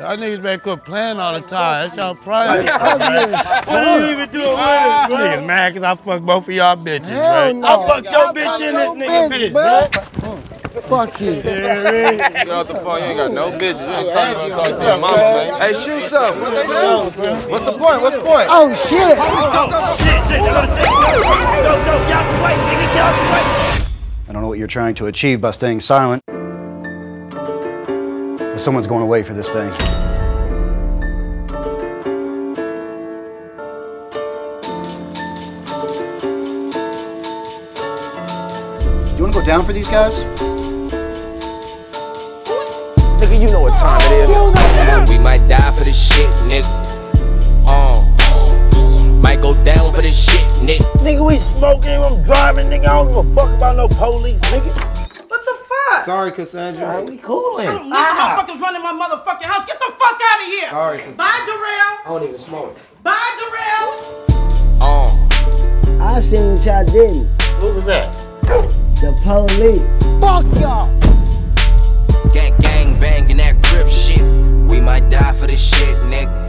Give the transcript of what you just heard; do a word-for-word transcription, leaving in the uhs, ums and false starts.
Y'all niggas back up playing all the time. That's y'all pride. What are you even doing with it? You niggas mad because I fucked both of y'all bitches, Hell no. I fucked your bitch in this nigga bitch, bitch. Fuck you. Get off the phone, you ain't got no bitches. You ain't talking talk to your mama, man. Hey, shoot something. What's the point? What's the point? Oh, shit. I don't know what you're trying to achieve by staying silent. But someone's going away for this thing. Do you want to go down for these guys? Nigga, you know what time it is. We might die for this shit, nigga. Uh, might go down for this shit, nigga. Nigga, we smoking, I'm driving, nigga. I don't give a fuck about no police, nigga. What the fuck? Sorry, Cassandra. Right, we coolin'. I don't need ah. motherfuckers running my motherfucking house. Get the fuck out of here. Sorry, Cassandra. Bye, Durrell. I don't even smoke. Bye, Durrell. Uh. I seen what y'all did. What was that? The police. Fuck y'all. Gang, gang, bang in that grip shit. We might die for this shit, nigga.